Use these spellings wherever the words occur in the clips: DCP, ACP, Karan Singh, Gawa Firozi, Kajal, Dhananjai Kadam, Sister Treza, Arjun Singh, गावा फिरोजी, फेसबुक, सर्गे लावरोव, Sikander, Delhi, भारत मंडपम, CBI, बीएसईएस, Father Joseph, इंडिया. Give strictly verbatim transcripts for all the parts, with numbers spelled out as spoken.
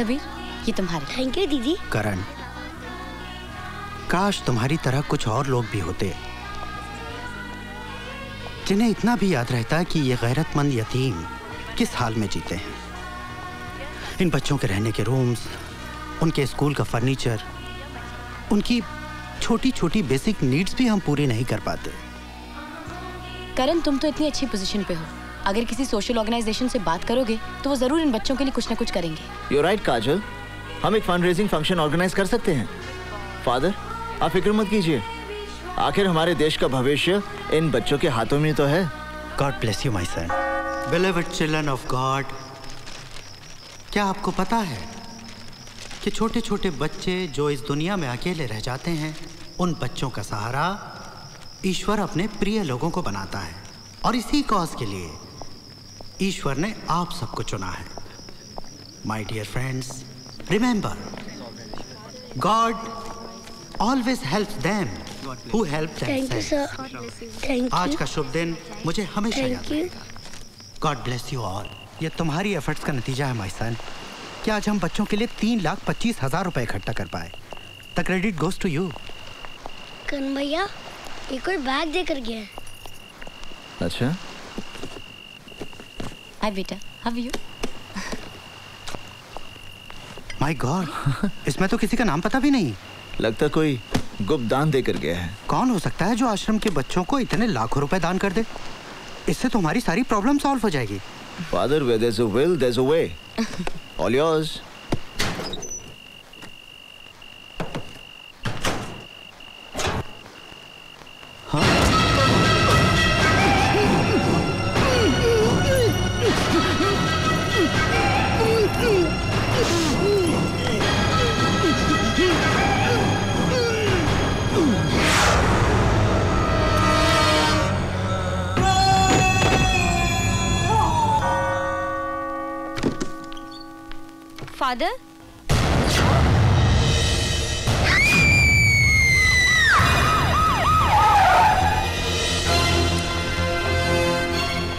कबीर, ये तुम्हारे। Thank you दीदी। करण, काश तुम्हारी तरह कुछ और लोग भी होते जिन्हें इतना भी याद रहता कि ये गैरतमंद यतीम किस हाल में जीते हैं। इन बच्चों के रहने के रूम्स, उनके स्कूल का फर्नीचर, उनकी छोटी छोटी बेसिक नीड्स भी हम पूरी नहीं कर पाते। करण, तुम तो इतनी अच्छी पोजीशन पे हो, अगर किसी सोशल ऑर्गेनाइजेशन से बात करोगे तो वो जरूर इन बच्चों के लिए कुछ ना कुछ करेंगे। यू राइट काजल, हम एक फंड रेजिंग फंक्शन ऑर्गेनाइज कर सकते हैं। फादर, आप फिक्र मत कीजिए, आखिर हमारे देश का भविष्य इन बच्चों के हाथों में तो है। God bless you my son. Beloved children of God, क्या आपको पता है कि छोटे छोटे बच्चे जो इस दुनिया में अकेले रह जाते हैं, उन बच्चों का सहारा ईश्वर अपने प्रिय लोगों को बनाता है। और इसी कॉज के लिए ईश्वर ने आप सबको चुना है। My dear friends, remember, God always helps them who help themselves. Thank you sir. Thank you. आज का शुभ दिन मुझे हमेशा याद रहेगा। God bless you all. ये तुम्हारी एफर्ट्स का नतीजा है माय सन, कि आज हम बच्चों के लिए तीन लाख पच्चीस हजार रुपए इकट्ठा कर पाए। The credit goes to you. करण भैया, ये कोई बैग देकर गया है। अच्छा। Hi बेटा, how are you? My God, इसमें तो किसी का नाम पता भी नहीं। लगता कोई गुप्त दान देकर गया है। कौन हो सकता है जो आश्रम के बच्चों को इतने लाखों रुपए दान कर दे? इससे तो हमारी सारी प्रॉब्लम सॉल्व हो जाएगी। Father, where there's a will, there's a way. All yours. Father?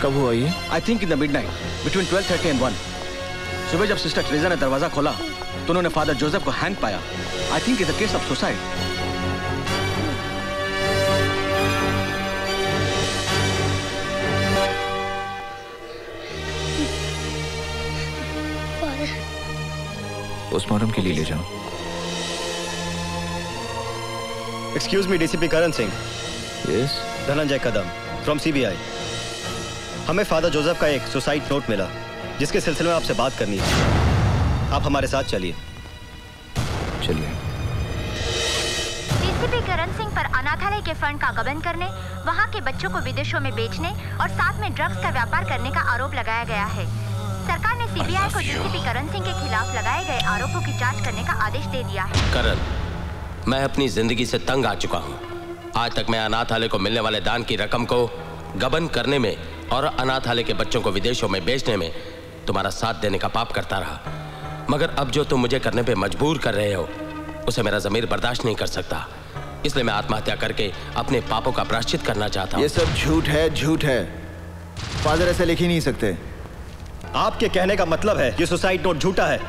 कब हुआ ये? I think in the midnight, between twelve thirty and one. सुबह जब सिस्टर ट्रेजा ने दरवाजा खोला तो उन्होंने फादर जोसेफ को हैंग पाया। I think it's a case of suicide. Postmortem के लिए ले जाओ। Excuse me DCP Karan Singh. Yes. Dhananjay Kadam from CBI. हमें फादर जोसेफ का एक सुसाइड नोट मिला जिसके सिलसिले में आपसे बात करनी है। आप हमारे साथ चलिए। चलिए। डीसीपी करण सिंह पर अनाथालय के फंड का गबन करने, वहां के बच्चों को विदेशों में बेचने और साथ में ड्रग्स का व्यापार करने का आरोप लगाया गया है। सरकार ने सीबीआई को डीसीपी करण सिंह के खिलाफ लगाए गए आरोपों की जांच करने का आदेश दे दिया है। करण, मैं अपनी जिंदगी से तंग आ चुका हूं। आज तक मैं अनाथालय को मिलने वाले दान की रकम को गबन करने में और अनाथालय के बच्चों को विदेशों में बेचने में तुम्हारा साथ देने का पाप करता रहा, मगर अब जो तुम मुझे करने पर मजबूर कर रहे हो उसे मेरा ज़मीर बर्दाश्त नहीं कर सकता, इसलिए मैं आत्महत्या करके अपने पापों का प्रायश्चित करना चाहता हूँ। ये सब झूठ है, झूठ है। फादर ऐसे लिख ही नहीं सकते। आपके कहने का मतलब है ये सुसाइड नोट झूठा है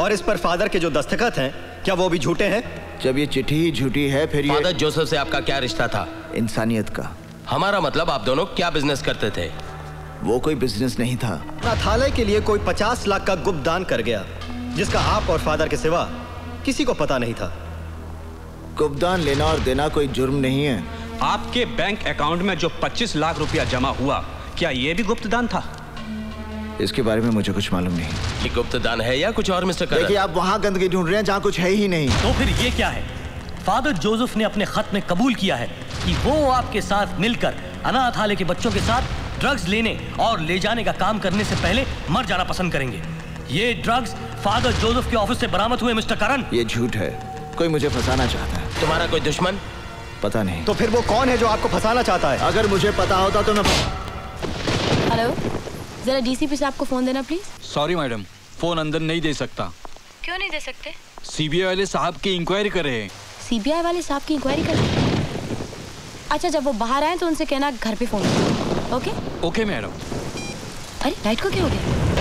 और इस पर फादर के जो दस्तखत हैं, क्या वो भी झूठे हैं? जब ये चिट्ठी झूठी है, फिर फादर ये... जोसेफ से आपका क्या रिश्ता था? इंसानियत का। हमारा मतलब आप दोनों क्या बिजनेस करते थे? वो कोई बिजनेस नहीं था। अनाथालय के लिए कोई पचास लाख का गुप्त दान कर गया जिसका आप और फादर के सिवा किसी को पता नहीं था। गुप्त दान लेना और देना कोई जुर्म नहीं है। आपके बैंक अकाउंट में जो पच्चीस लाख रुपया जमा हुआ, क्या ये भी गुप्त दान था? इसके बारे में मुझे कुछ मालूम नहीं। ये गुप्त दान है या कुछ और मिस्टर करण? देखिए, आप वहाँ गंदगी ढूंढ रहे हैं जहाँ कुछ है ही नहीं। तो फिर ये क्या है? फादर जोसेफ ने अपने खत में कबूल किया है कि वो आपके साथ मिलकर अनाथालय के बच्चों के साथ ड्रग्स लेने और ले जाने का काम करने से पहले मर जाना पसंद करेंगे। ये ड्रग्स फादर जोसेफ के ऑफिस से बरामद हुए। मिस्टर करण, ये झूठ है। कोई मुझे फंसाना चाहता है। तुम्हारा कोई दुश्मन? पता नहीं। तो फिर वो कौन है जो आपको फंसाना चाहता है? अगर मुझे पता होता तो मैं। हेलो, जरा डीसीपी साहब को फोन देना प्लीज। सॉरी मैडम, फोन अंदर नहीं दे सकता। क्यों नहीं दे सकते? सीबीआई वाले साहब की इंक्वायरी कर रहे हैं। सीबीआई वाले साहब की इंक्वायरी कर रहे हैं? अच्छा, जब वो बाहर आए तो उनसे कहना घर पे फोन। Okay okay madam. अरे लाइट को क्या हो गया?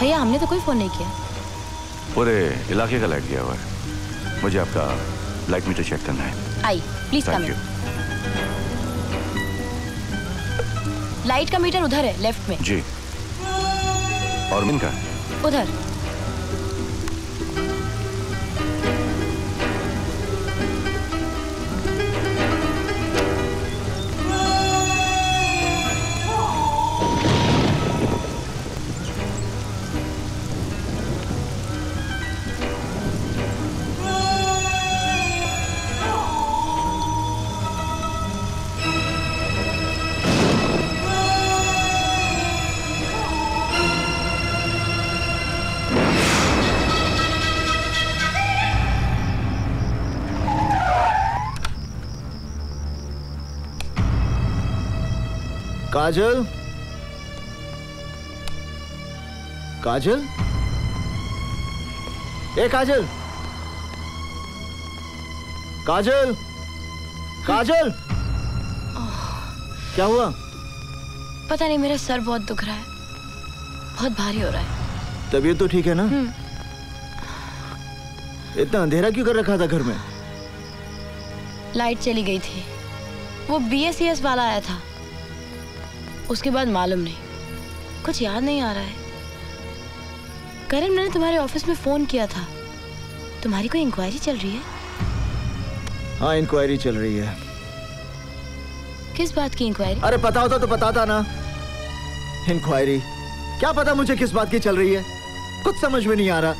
भैया हमने तो कोई फोन नहीं किया। पूरे इलाके का लाइट गया हुआ है। मुझे आपका लाइट मीटर चेक करना है। आई प्लीज कम। लाइट का मीटर उधर है लेफ्ट में। जी। और मिनका उधर। काजल, काजल, ए काजल, काजल, काजल, क्या हुआ? पता नहीं, मेरा सर बहुत दुख रहा है, बहुत भारी हो रहा है। तबीयत तो ठीक है ना? इतना अंधेरा क्यों कर रखा था घर में? लाइट चली गई थी, वो बीएसईएस वाला आया था, उसके बाद मालूम नहीं, कुछ याद नहीं आ रहा है। करण, मैंने तुम्हारे ऑफिस में फोन किया था, तुम्हारी कोई इंक्वायरी चल रही है? हाँ, इंक्वायरी चल रही है। किस बात की इंक्वायरी? अरे पता होता तो बताता ना। इंक्वायरी क्या पता मुझे किस बात की चल रही है, कुछ समझ में नहीं आ रहा।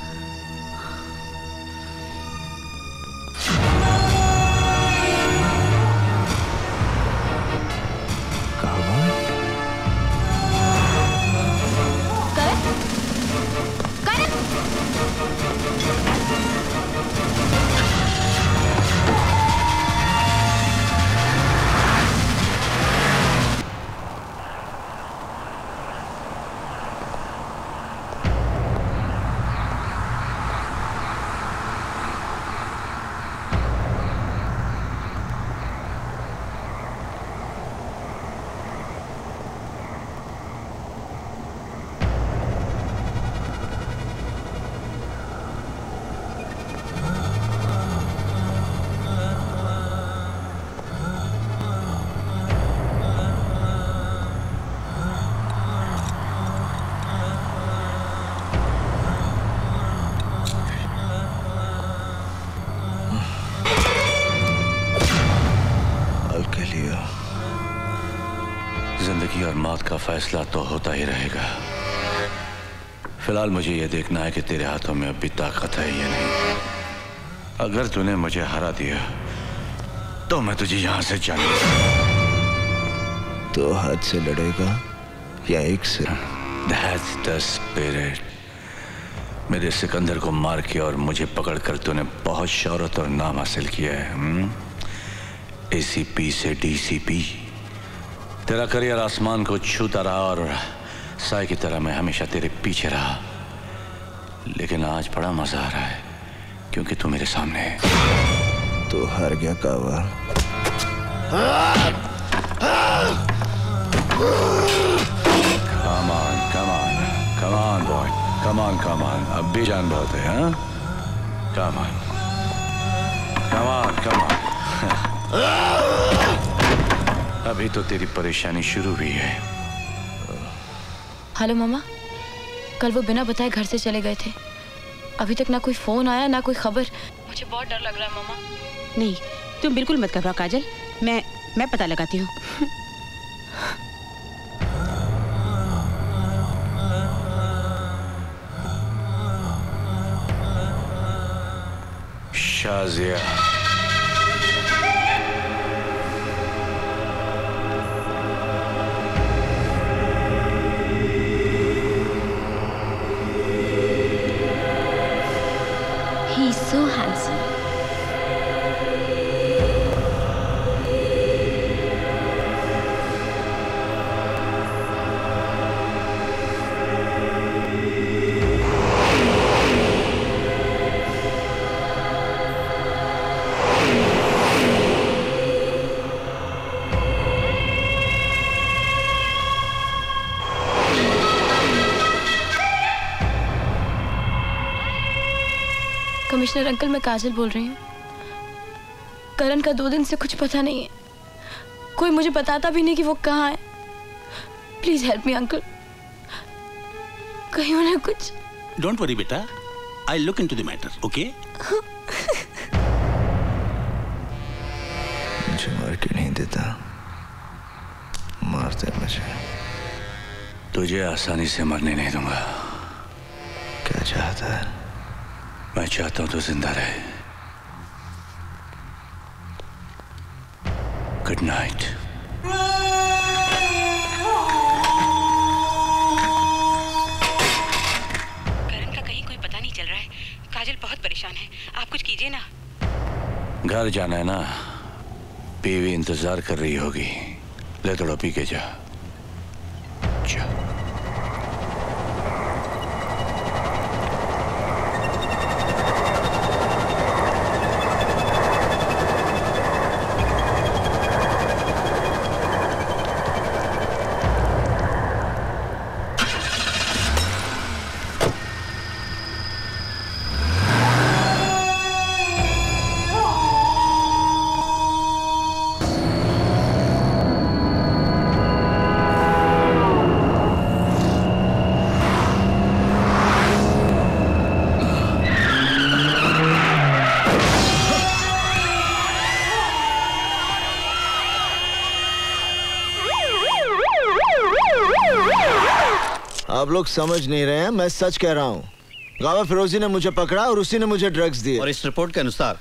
का फैसला तो होता ही रहेगा। फिलहाल मुझे यह देखना है कि तेरे हाथों में अभी ताकत है या नहीं। अगर तूने मुझे हरा दिया तो मैं तुझे यहां से जाने। दो हाथ से लड़ेगा या एक से? That's the spirit। मेरे सिकंदर को मार के और मुझे पकड़कर तूने बहुत शौहरत और नाम हासिल किया है। एसीपी से डीसीपी, तेरा करियर आसमान को छूता रहा और साय की तरह मैं हमेशा तेरे पीछे रहा। लेकिन आज बड़ा मजा आ रहा है क्योंकि तू मेरे सामने है। तो हार गया कावा। Come on, come on, come on boy, come on, come on। अब भी जान बहुत है, हाँ? Come on, come on, come on। अभी तो तेरी परेशानी शुरू हुई है। हेलो मामा, कल वो बिना बताए घर से चले गए थे। अभी तक ना कोई फोन आया ना कोई खबर। मुझे बहुत डर लग रहा है मामा। नहीं, तुम बिल्कुल मत घबराओ काजल, मैं मैं पता लगाती हूँ। शाजिया, कमिश्नर अंकल, मैं काजल बोल रही हूँ। करण का दो दिन से कुछ पता नहीं है, कोई मुझे बताता भी नहीं कि वो कहाँ है। प्लीज हेल्प मी अंकल, कहीं उन्हें कुछ। डोंट वरी बेटा, I look into the matter, okay? मुझे मार के नहीं देता, मारते मुझे। तुझे आसानी से मरने नहीं दूंगा। क्या चाहता है? मैं चाहता हूं तो जिंदा रहे। Good night. करण का कहीं कोई पता नहीं चल रहा है। काजल बहुत परेशान है, आप कुछ कीजिए ना। घर जाना है ना, बीवी इंतजार कर रही होगी, ले थोड़ा पी के जा। जा। आप लोग समझ नहीं रहे हैं, मैं सच कह रहा हूँ। गावा फिरोजी ने मुझे पकड़ा और उसी ने मुझे ड्रग्स दिए। और इस रिपोर्ट के अनुसार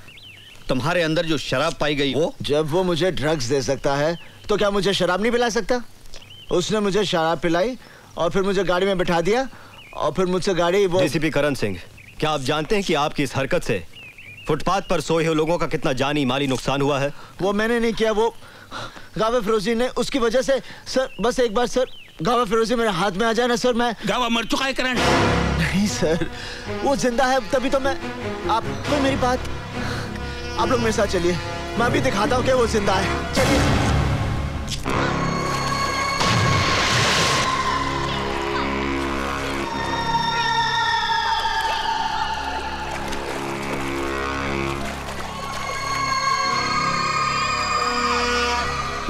तुम्हारे अंदर जो शराब पाई गई वो? जब वो मुझे ड्रग्स दे सकता है तो क्या मुझे शराब नहीं पिला सकता? उसने मुझे शराब पिलाई और फिर मुझे गाड़ी में बिठा दिया और फिर मुझसे गाड़ी वो। डीसीपी करण सिंह, क्या आप जानते हैं कि आपकी इस हरकत से फुटपाथ पर सोए हुए लोगों का कितना जानी माली नुकसान हुआ है? वो मैंने नहीं किया, वो गावा फिरोजी ने, उसकी वजह से। सर बस एक बार सर, गावा फिरोजी मेरे हाथ में आ जाए ना सर। मैं गावा मर चुका है करण। नहीं सर, वो जिंदा है, तभी तो मैं। आप कोई मेरी बात, आप लोग मेरे साथ चलिए, मैं भी दिखाता हूँ कि वो जिंदा है। चलिए।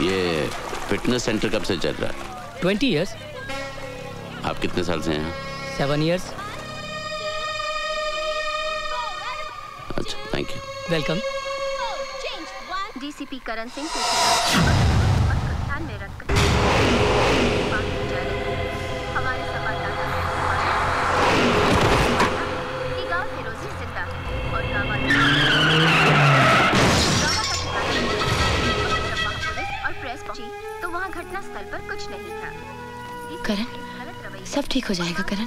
ये फिटनेस सेंटर कब से चल रहा है? Twenty years. आप कितने साल से हैं? Seven years. अच्छा, thank you. Welcome. DCP Karan Singh को ध्यान में रखकर हमारे संवाददाता ने कि गांव फिरोजी जिंदा और गांव और प्रेस पहुंची तो वहाँ घटना स्थल पर कुछ नहीं था। करण, सब ठीक हो जाएगा। करण,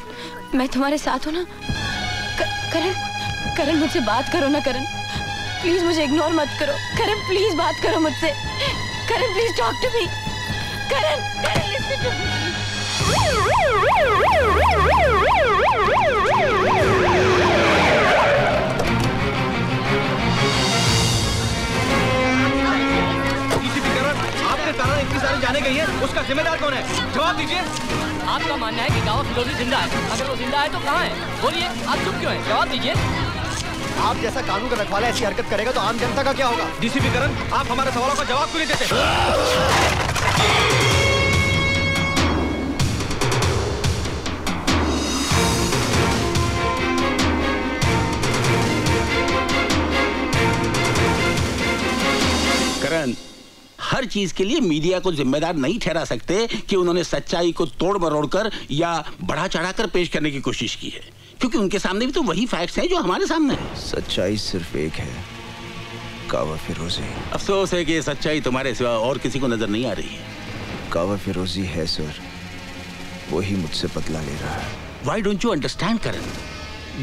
मैं तुम्हारे साथ हूँ ना। करण, करण मुझसे बात करो ना। करण प्लीज, मुझे इग्नोर मत करो। करण प्लीज बात करो मुझसे। Karan please talk to me. Karan, Karan listen to me. सारे जाने गई है, उसका जिम्मेदार कौन है? जवाब दीजिए। आपका मानना है कि गावा फिरोजी जिंदा है, अगर वो जिंदा है तो कहाँ है? बोलिए, आप चुप क्यों हैं? जवाब दीजिए। आप जैसा कानून का रखवाला ऐसी हरकत करेगा तो आम जनता का क्या होगा? डीसीपी करण, आप हमारे सवालों का जवाब क्यों नहीं देते? हर चीज के लिए मीडिया को जिम्मेदार नहीं ठहरा सकते कि उन्होंने सच्चाई को तोड़ मरोड़ कर या बढ़ा चढ़ाकर पेश करने की कोशिश की है, क्योंकि उनके सामने भी तो वही फैक्ट्स हैं जो हमारे सामने हैं। सच्चाई सिर्फ एक है, गावा फिरोजी। अफसोस है कि सच्चाई तुम्हारे सिवा और किसी को नजर नहीं आ रही है। गावा फिरोजी है सर, वही मुझसे बदला ले रहा है। Why don't you understand Karan,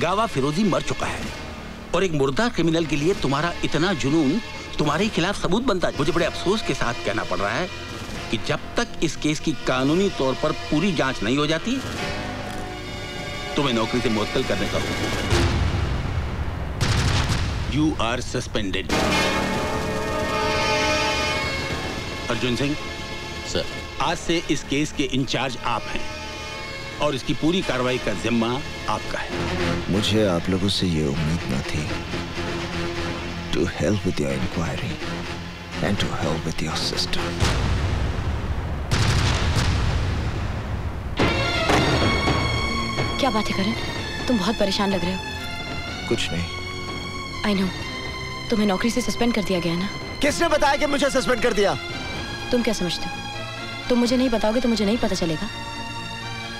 गावा फिरोजी मर चुका है और एक मुर्दा क्रिमिनल के लिए तुम्हारा इतना जुनून तुम्हारे खिलाफ सबूत बनता है। मुझे बड़े अफसोस के साथ कहना पड़ रहा है कि जब तक इस केस की कानूनी तौर पर पूरी जांच नहीं हो जाती, तुम्हें नौकरी से मुअत्तल करने का हुक्म। You are suspended. Arjun Singh sir, आज से इस केस के इंचार्ज आप हैं। और इसकी पूरी कार्रवाई का जिम्मा आपका है। मुझे आप लोगों से ये उम्मीद न थी। To help with your inquiry and to help with your sister. क्या बात है करण, तुम बहुत परेशान लग रहे हो। कुछ नहीं। I know, तुम्हें नौकरी से सस्पेंड कर दिया गया ना? किसने बताया कि मुझे सस्पेंड कर दिया? तुम क्या समझते हो? तुम मुझे नहीं बताओगे तो मुझे नहीं पता चलेगा।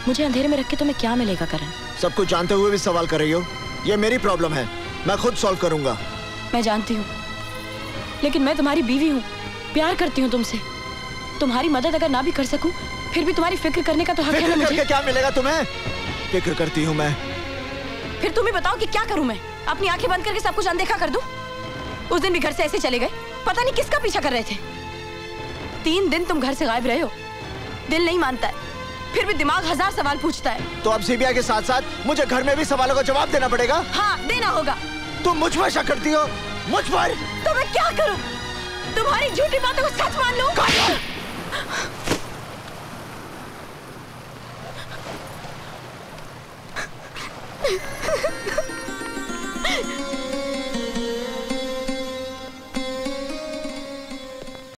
मुझे अंधेरे में रख के तुम्हें क्या मिलेगा करण? सब कुछ जानते हुए भी सवाल कर रही हो? ये मेरी प्रॉब्लम है, मैं खुद सॉल्व करूंगा। मैं जानती हूँ, लेकिन मैं तुम्हारी बीवी हूँ, प्यार करती हूँ तुमसे। तुम्हारी मदद अगर ना भी कर सकूँ, फिर भी तुम्हारी फिक्र करने का तो हक है ना मुझे? फिक्र करके क्या मिलेगा तुम्हें? फिक्र करती हूँ मैं। फिर तुम ही बताओ कि क्या करूँ मैं? अपनी आंखें बंद करके सब कुछ अनदेखा कर दूँ? उस दिन भी घर से ऐसे चले गए, पता नहीं किसका पीछा कर रहे थे। तीन दिन तुम घर से गायब रहे हो, दिल नहीं मानता है, फिर भी दिमाग हजार सवाल पूछता है। तो अब सीबीआई के साथ साथ मुझे घर में भी सवालों का जवाब देना पड़ेगा? हाँ, देना होगा। तुम मुझ पर शक करती हो? मुझ पर? तो मैं क्या करूं? तुम्हारी झूठी बातों को सच मान लूं?